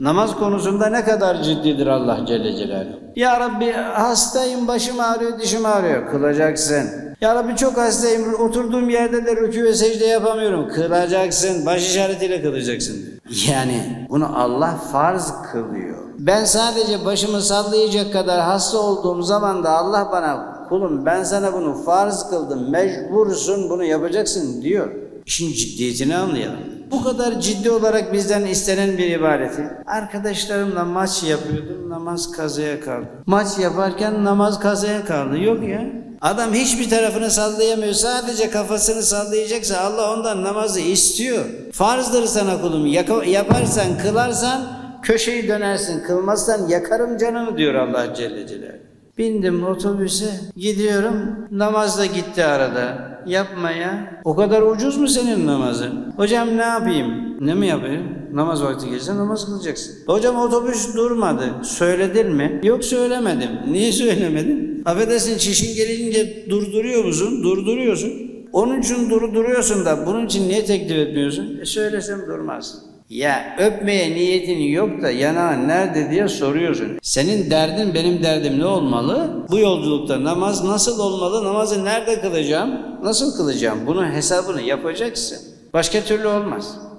Namaz konusunda ne kadar ciddidir Allah Celle Celaluhu. Ya Rabbi hastayım, başım ağrıyor, dişim ağrıyor. Kılacaksın. Ya Rabbi çok hastayım, oturduğum yerde de rükû ve secde yapamıyorum. Kılacaksın, baş işaretiyle kılacaksın. Yani bunu Allah farz kılıyor. Ben sadece başımı sallayacak kadar hasta olduğum zaman da Allah bana kulum ben sana bunu farz kıldım, mecbursun bunu yapacaksın diyor. İşin ciddiyetini anlayalım. Bu kadar ciddi olarak bizden istenen bir ibadeti. Arkadaşlarımla maç yapıyordum, namaz kazaya kaldı. Maç yaparken namaz kazaya kaldı. Yok ya. Adam hiçbir tarafını sallayamıyor. Sadece kafasını sallayacaksa Allah ondan namazı istiyor. Farzdır sana kulum. Yaparsan, kılarsan köşeyi dönersin. Kılmazsan yakarım canını diyor Allah Celle Celaluhu. Bindim otobüse, gidiyorum. Namaz da gitti arada. Yapma ya. O kadar ucuz mu senin namazın? Hocam ne yapayım? Ne mi yapayım? Namaz vakti gelirse namaz kılacaksın. Hocam otobüs durmadı. Söyledin mi? Yok söylemedim. Niye söylemedin? Affedersin çişin gelince durduruyor musun? Durduruyorsun. Onun için durduruyorsun da bunun için niye teklif etmiyorsun? Söylesem durmaz. Ya öpmeye niyetin yok da yanağın nerede diye soruyorsun. Senin derdin benim derdim ne olmalı? Bu yolculukta namaz nasıl olmalı? Namazı nerede kılacağım? Nasıl kılacağım? Bunun hesabını yapacaksın. Başka türlü olmaz.